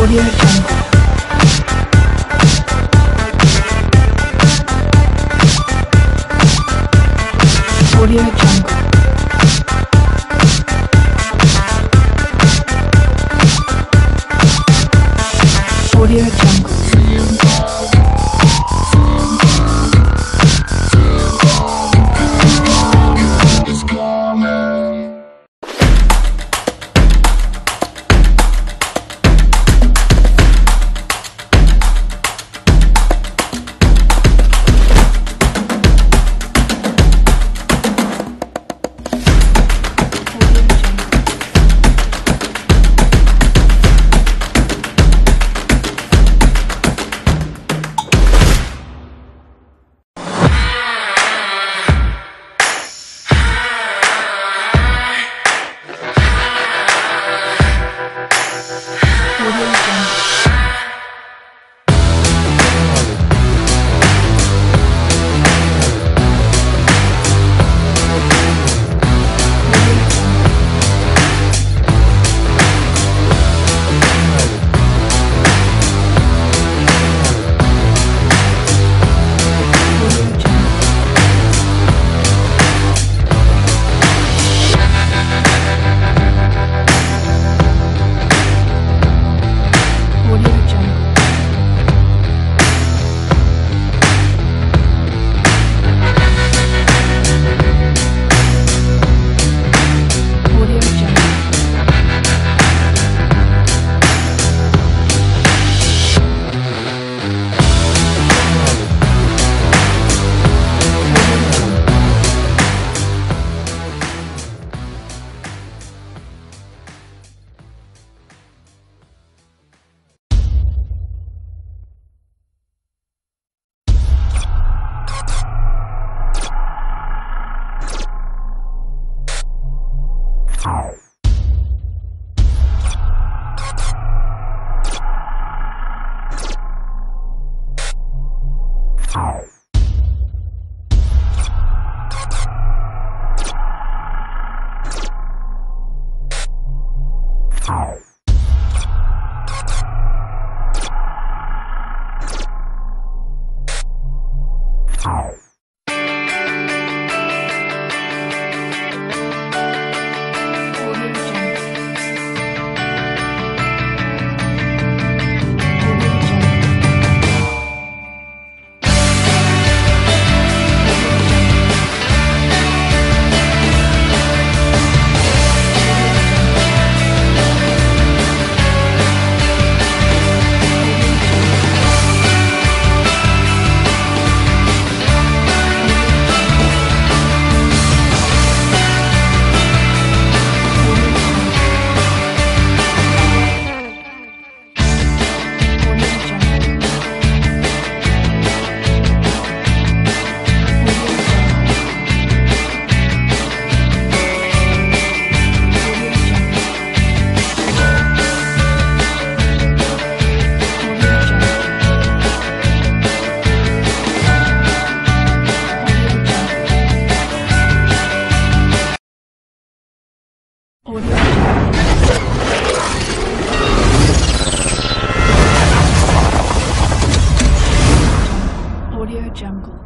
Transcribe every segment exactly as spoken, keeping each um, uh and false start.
Audio Jungle. Audio Jungle. Audio Jungle. Jungle.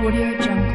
Audio Jungle.